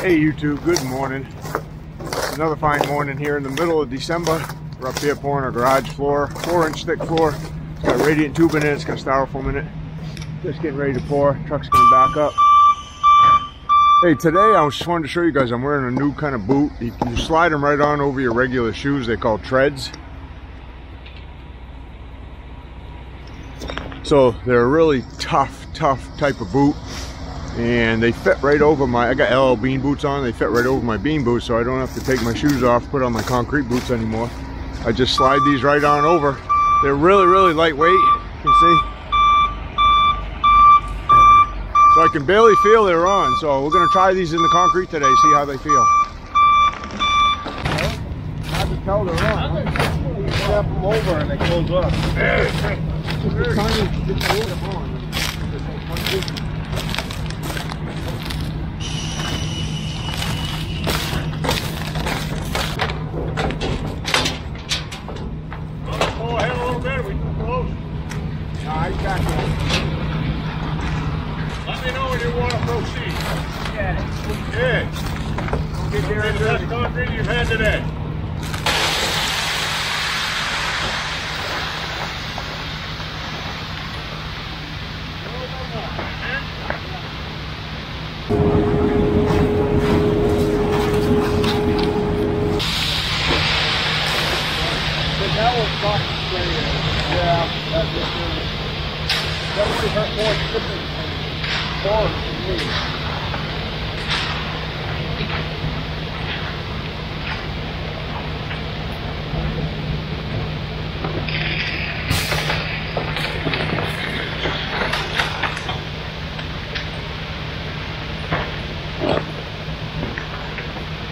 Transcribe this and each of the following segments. Hey YouTube, good morning. It's another fine morning here in the middle of December. We're up here pouring our garage floor, 4-inch thick floor. It's got radiant tube in it, it's got styrofoam in it. Just getting ready to pour, truck's coming back up. Hey, today I just wanted to show you guys, I'm wearing a new kind of boot. You slide them right on over your regular shoes, they call treads. So they're a really tough type of boot. And they fit right over my, I got LL Bean boots on, they fit right over my bean boots, so I don't have to take my shoes off, put on my concrete boots anymore. I just slide these right on over. They're really lightweight, you can see. So I can barely feel they're on, so we're gonna try these in the concrete today, see how they feel. Hard to tell they're on, huh? You step them over and they close up. Just trying to get them on. Just like one, let me know when you want to proceed. Yeah. Good. Get there and do the best concrete you've had today. That was fucking crazy. Yeah, that's it. That would have hurt more stripping and bars than me.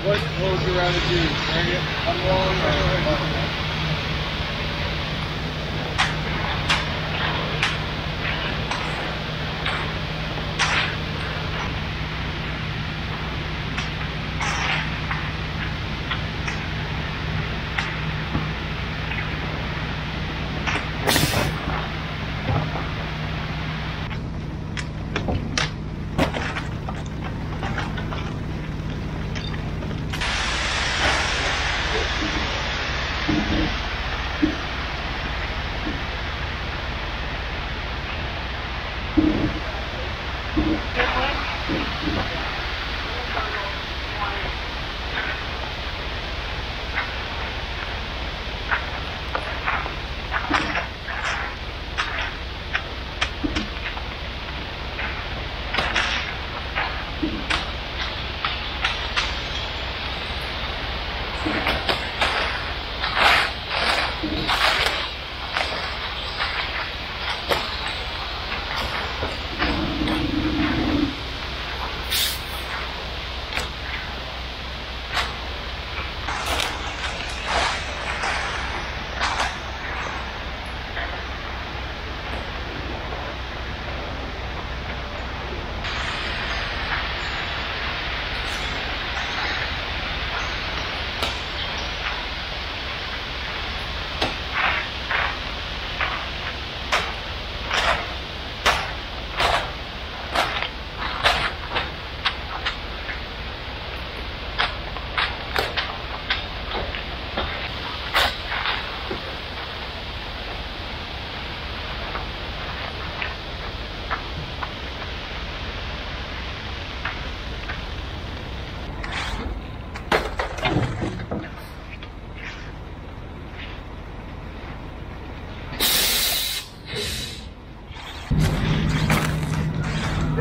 What would you rather do? Hang it unroll it?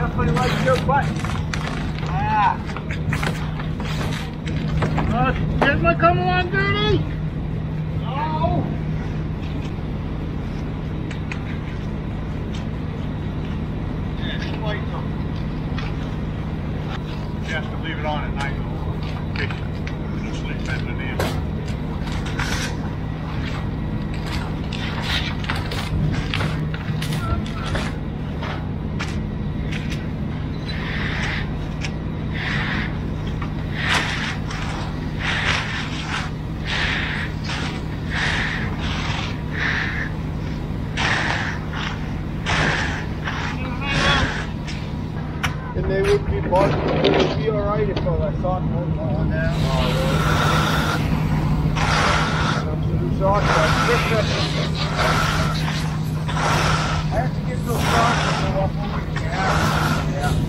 Definitely like your butt. Yeah. Here's my come along, dirty. Oh. Yeah, light them. You have to leave it on at night. and they would be barking. It would be alright if all I thought went on now. I have to get those socks. Yeah.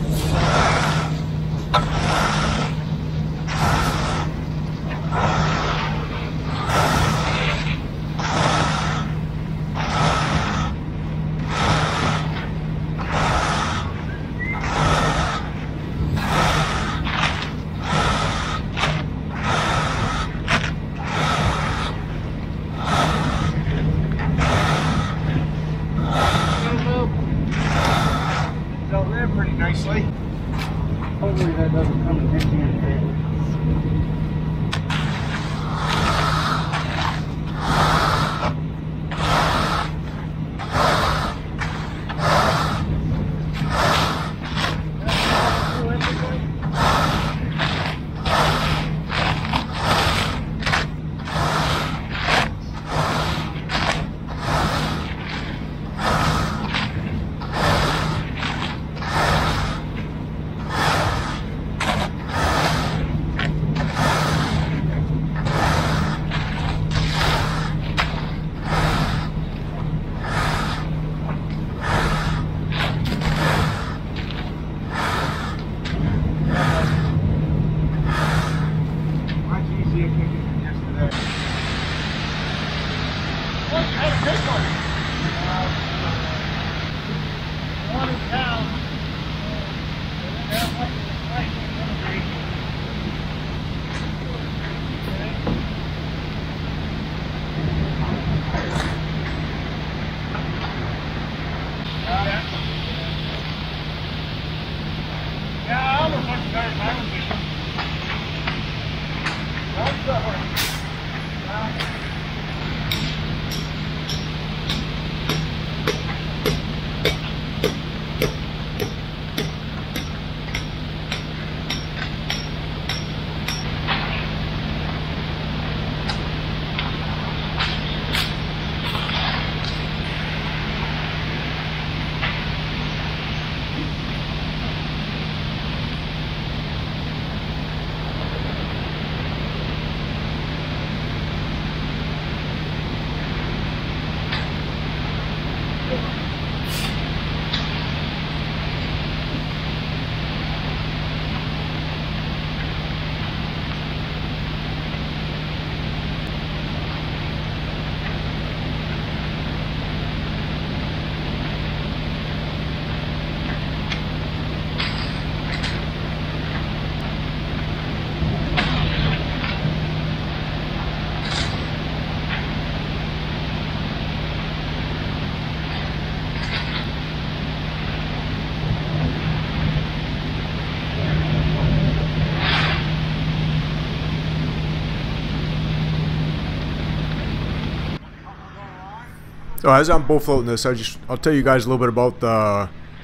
So as I'm bull floating this, I'll tell you guys a little bit about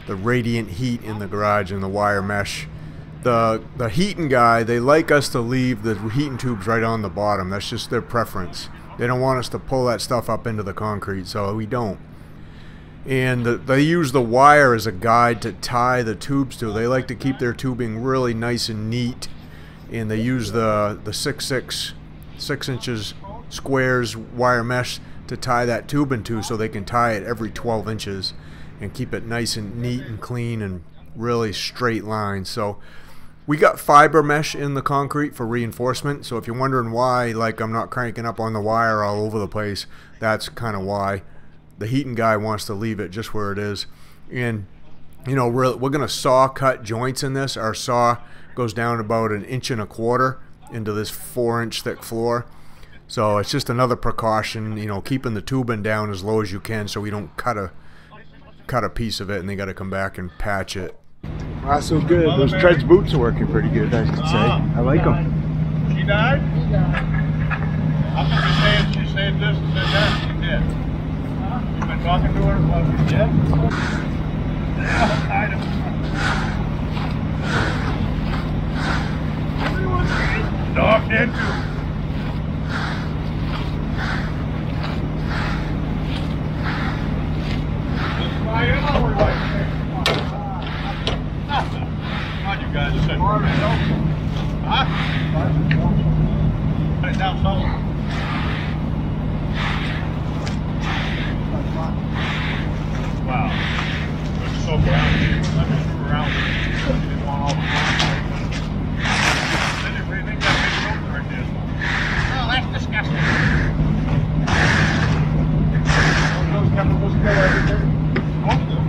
the radiant heat in the garage and the wire mesh. The heating guy, they like us to leave the heating tubes right on the bottom. That's just their preference. They don't want us to pull that stuff up into the concrete, so we don't. And they use the wire as a guide to tie the tubes to. They like to keep their tubing really nice and neat, and they use the 6 inches squares wire mesh to tie that tube into, so they can tie it every 12 inches and keep it nice and neat and clean and really straight lines. So we got fiber mesh in the concrete for reinforcement. So if you're wondering why, like, I'm not cranking up on the wire all over the place, that's kind of why. The heating guy wants to leave it just where it is. And you know, we're gonna saw cut joints in this. Our saw goes down about 1.25 inches into this 4-inch thick floor. So it's just another precaution, you know, keeping the tubing down as low as you can, so we don't cut a piece of it and they got to come back and patch it. Ah, so good. Those Treads boots are working pretty good, I should say. I like them. She died? She died. I thought you said this and said that. She did. You've been talking to her about her dead? Everyone's getting dogged into. I am. medicine. Huh? Put it down slow. Wow, it's so brown. Let me move around. You didn't want all the brown. Then you really think that big rope right there. Oh, that's disgusting. Those chemicals kill everything. All of them.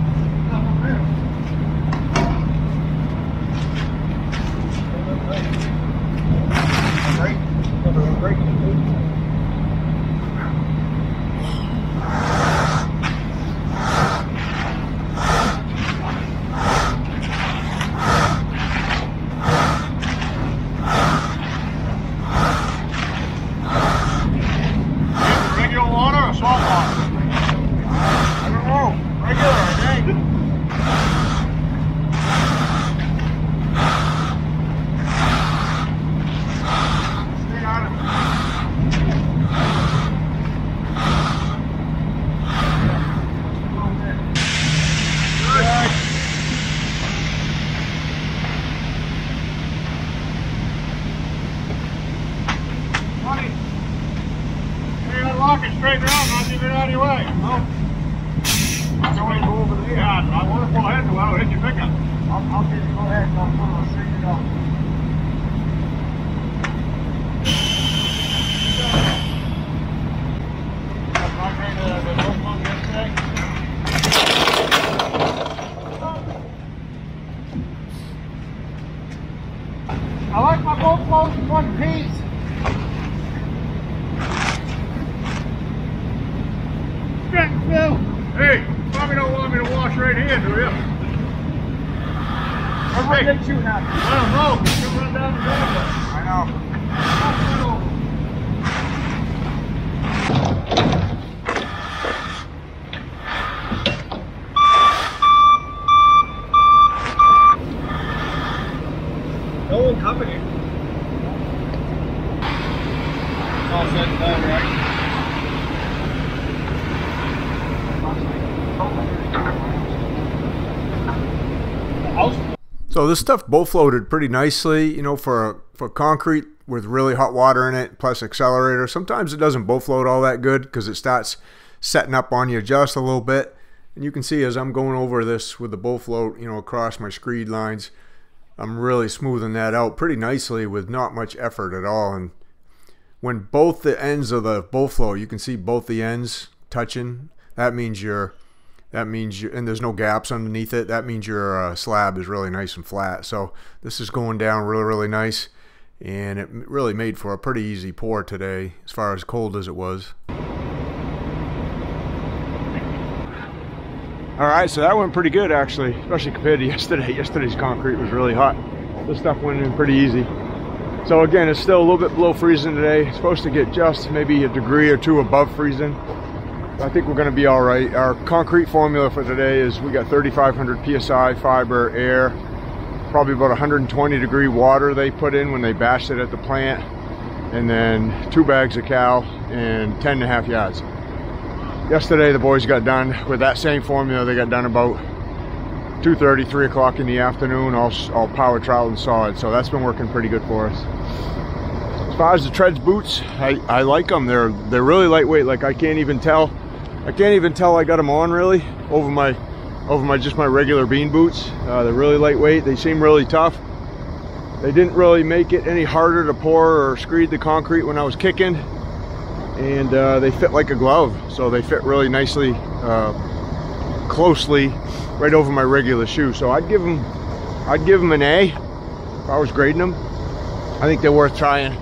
Right? Breaking it. So this stuff bull floated pretty nicely, you know, for concrete with really hot water in it, plus accelerator. Sometimes it doesn't bull float all that good because it starts setting up on you just a little bit. And you can see as I'm going over this with the bull float, you know, across my screed lines, I'm really smoothing that out pretty nicely with not much effort at all. And when both the ends of the bull float, you can see both the ends touching, that means and there's no gaps underneath it, that means your slab is really nice and flat. So this is going down really nice, and it really made for a pretty easy pour today as far as cold as it was. All right, so that went pretty good actually, especially compared to yesterday. Yesterday's concrete was really hot. This stuff went in pretty easy. So again, it's still a little bit below freezing today. It's supposed to get just maybe a degree or two above freezing. I think we're going to be all right. Our concrete formula for today is we got 3,500 PSI fiber air, probably about 120 degree water they put in when they bashed it at the plant, and then 2 bags of cal and 10.5 yards. Yesterday the boys got done with that same formula. They got done about 2:30, 3 o'clock in the afternoon, all power trowel and sawed. So that's been working pretty good for us. As far as the treads boots, I like them. They're really lightweight. Like I can't even tell I got them on really over my just my regular bean boots. They're really lightweight. They seem really tough. They didn't really make it any harder to pour or screed the concrete when I was kicking, and they fit like a glove. So they fit really nicely, closely, right over my regular shoe. So I'd give them an A if I was grading them. I think they're worth trying.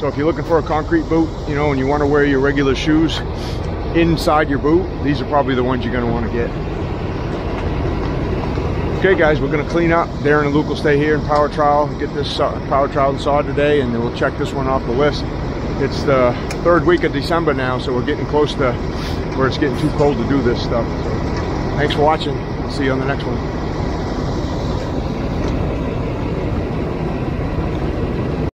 So if you're looking for a concrete boot, you know, and you want to wear your regular shoes inside your boot, these are probably the ones you're going to want to get. Okay guys, we're going to clean up. Darren and Luke will stay here and power trowel, get this power trowel and saw today, and then we'll check this one off the list. It's the 3rd week of December now, so we're getting close to where it's getting too cold to do this stuff. So thanks for watching. I'll see you on the next one.